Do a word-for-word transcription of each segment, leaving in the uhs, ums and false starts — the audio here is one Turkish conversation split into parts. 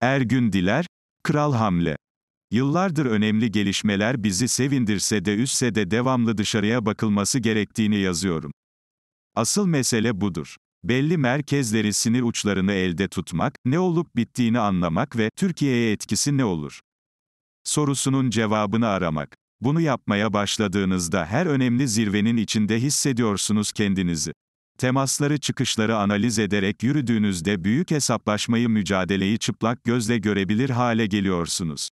Ergün Diler, Kral Hamle. Yıllardır önemli gelişmeler bizi sevindirse de üzse de devamlı dışarıya bakılması gerektiğini yazıyorum. Asıl mesele budur. Belli merkezleri sinir uçlarını elde tutmak, ne olup bittiğini anlamak ve Türkiye'ye etkisi ne olur sorusunun cevabını aramak. Bunu yapmaya başladığınızda her önemli zirvenin içinde hissediyorsunuz kendinizi. Temasları, çıkışları analiz ederek yürüdüğünüzde büyük hesaplaşmayı, mücadeleyi çıplak gözle görebilir hale geliyorsunuz.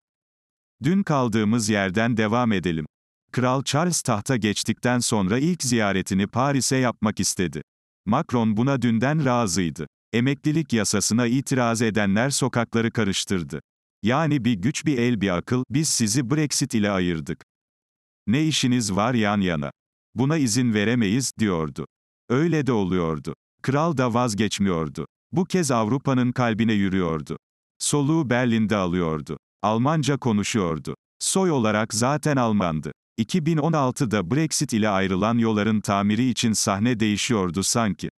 Dün kaldığımız yerden devam edelim. Kral Charles tahta geçtikten sonra ilk ziyaretini Paris'e yapmak istedi. Macron buna dünden razıydı. Emeklilik yasasına itiraz edenler sokakları karıştırdı. Yani bir güç, bir el, bir akıl, biz sizi Brexit ile ayırdık. Ne işiniz var yan yana? Buna izin veremeyiz, diyordu. Öyle de oluyordu. Kral da vazgeçmiyordu. Bu kez Avrupa'nın kalbine yürüyordu. Soluğu Berlin'de alıyordu. Almanca konuşuyordu. Soy olarak zaten Almandı. iki bin on altıda Brexit ile ayrılan yolların tamiri için sahne değişiyordu sanki.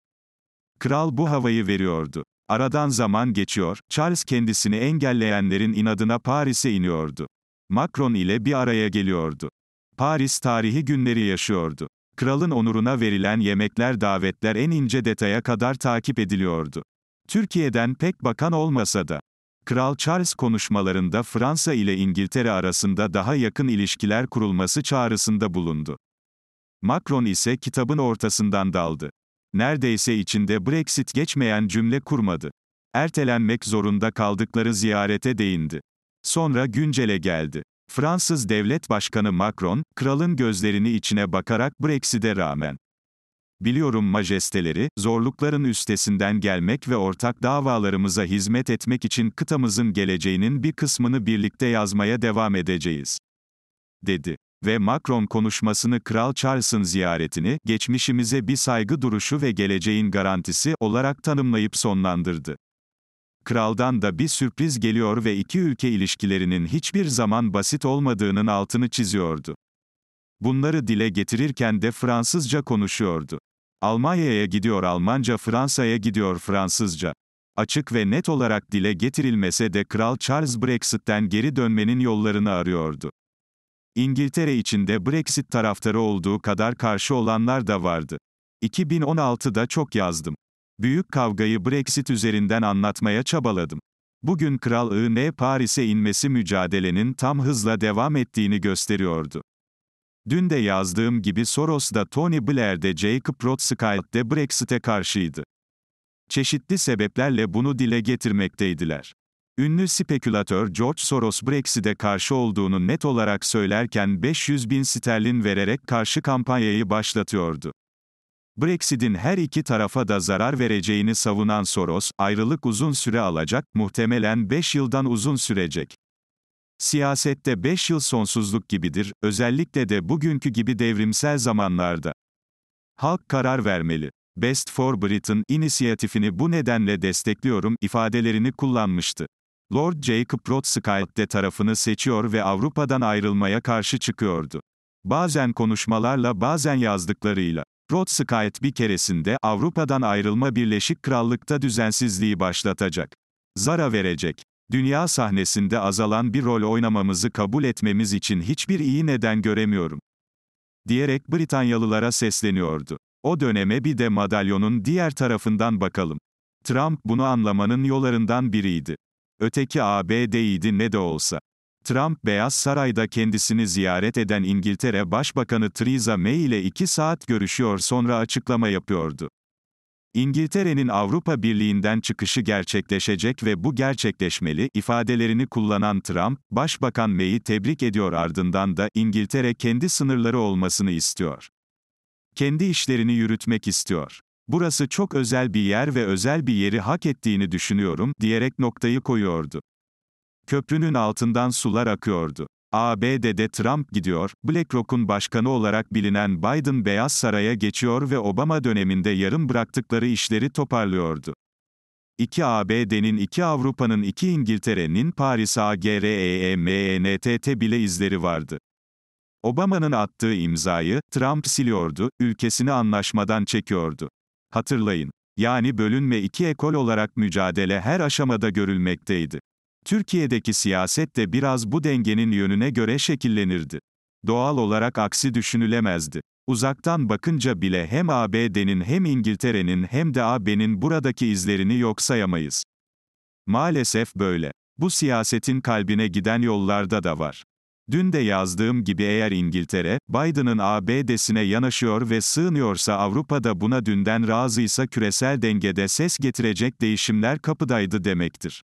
Kral bu havayı veriyordu. Aradan zaman geçiyor, Charles kendisini engelleyenlerin inadına Paris'e iniyordu. Macron ile bir araya geliyordu. Paris tarihi günleri yaşıyordu. Kralın onuruna verilen yemekler, davetler en ince detaya kadar takip ediliyordu. Türkiye'den pek bakan olmasa da. Kral Charles konuşmalarında Fransa ile İngiltere arasında daha yakın ilişkiler kurulması çağrısında bulundu. Macron ise kitabın ortasından daldı. Neredeyse içinde Brexit geçmeyen cümle kurmadı. Ertelenmek zorunda kaldıkları ziyarete değindi. Sonra güncele geldi. Fransız Devlet Başkanı Macron, kralın gözlerini içine bakarak Brexit'e rağmen, "Biliyorum majesteleri, zorlukların üstesinden gelmek ve ortak davalarımıza hizmet etmek için kıtamızın geleceğinin bir kısmını birlikte yazmaya devam edeceğiz," dedi. Ve Macron konuşmasını Kral Charles'ın ziyaretini, geçmişimize bir saygı duruşu ve geleceğin garantisi olarak tanımlayıp sonlandırdı. Kraldan da bir sürpriz geliyor ve iki ülke ilişkilerinin hiçbir zaman basit olmadığının altını çiziyordu. Bunları dile getirirken de Fransızca konuşuyordu. Almanya'ya gidiyor Almanca, Fransa'ya gidiyor Fransızca. Açık ve net olarak dile getirilmese de Kral Charles Brexit'ten geri dönmenin yollarını arıyordu. İngiltere içinde Brexit taraftarı olduğu kadar karşı olanlar da vardı. iki bin on altıda çok yazdım. Büyük kavgayı Brexit üzerinden anlatmaya çabaladım. Bugün Kral'ın Paris'e inmesi mücadelenin tam hızla devam ettiğini gösteriyordu. Dün de yazdığım gibi Soros da, Tony Blair de, Jacob Rothschild de Brexit'e karşıydı. Çeşitli sebeplerle bunu dile getirmekteydiler. Ünlü spekülatör George Soros Brexit'e karşı olduğunu net olarak söylerken beş yüz bin sterlin vererek karşı kampanyayı başlatıyordu. Brexit'in her iki tarafa da zarar vereceğini savunan Soros, ayrılık uzun süre alacak, muhtemelen beş yıldan uzun sürecek. Siyasette beş yıl sonsuzluk gibidir, özellikle de bugünkü gibi devrimsel zamanlarda. Halk karar vermeli. Best for Britain inisiyatifini bu nedenle destekliyorum ifadelerini kullanmıştı. Lord Jacob Rothschild de tarafını seçiyor ve Avrupa'dan ayrılmaya karşı çıkıyordu. Bazen konuşmalarla, bazen yazdıklarıyla. Rothschild bir keresinde, Avrupa'dan ayrılma Birleşik Krallık'ta düzensizliği başlatacak. Zara verecek. Dünya sahnesinde azalan bir rol oynamamızı kabul etmemiz için hiçbir iyi neden göremiyorum, diyerek Britanyalılara sesleniyordu. O döneme bir de madalyonun diğer tarafından bakalım. Trump bunu anlamanın yollarından biriydi. Öteki A B D'ydi ne de olsa. Trump, Beyaz Saray'da kendisini ziyaret eden İngiltere Başbakanı Theresa May ile iki saat görüşüyor, sonra açıklama yapıyordu. İngiltere'nin Avrupa Birliği'nden çıkışı gerçekleşecek ve bu gerçekleşmeli ifadelerini kullanan Trump, Başbakan May'i tebrik ediyor, ardından da İngiltere kendi sınırları olmasını istiyor. Kendi işlerini yürütmek istiyor. Burası çok özel bir yer ve özel bir yeri hak ettiğini düşünüyorum, diyerek noktayı koyuyordu. Köprünün altından sular akıyordu. A B D'de Trump gidiyor, BlackRock'un başkanı olarak bilinen Biden Beyaz Saray'a geçiyor ve Obama döneminde yarım bıraktıkları işleri toparlıyordu. İki A B D'nin, iki Avrupa'nın, iki İngiltere'nin Paris A G R E M E N T T bile izleri vardı. Obama'nın attığı imzayı Trump siliyordu, ülkesini anlaşmadan çekiyordu. Hatırlayın. Yani bölünme iki ekol olarak mücadele her aşamada görülmekteydi. Türkiye'deki siyaset de biraz bu dengenin yönüne göre şekillenirdi. Doğal olarak aksi düşünülemezdi. Uzaktan bakınca bile hem A B D'nin hem İngiltere'nin hem de A B'nin buradaki izlerini yok sayamayız. Maalesef böyle. Bu siyasetin kalbine giden yollarda da var. Dün de yazdığım gibi eğer İngiltere, Biden'ın A B D'sine yanaşıyor ve sığınıyorsa Avrupa'da buna dünden razıysa küresel dengede ses getirecek değişimler kapıdaydı demektir.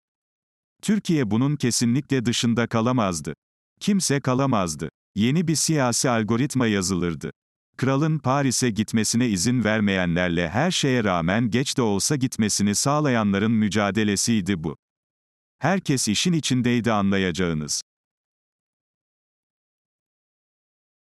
Türkiye bunun kesinlikle dışında kalamazdı. Kimse kalamazdı. Yeni bir siyasi algoritma yazılırdı. Kralın Paris'e gitmesine izin vermeyenlerle her şeye rağmen geç de olsa gitmesini sağlayanların mücadelesiydi bu. Herkes işin içindeydi anlayacağınız.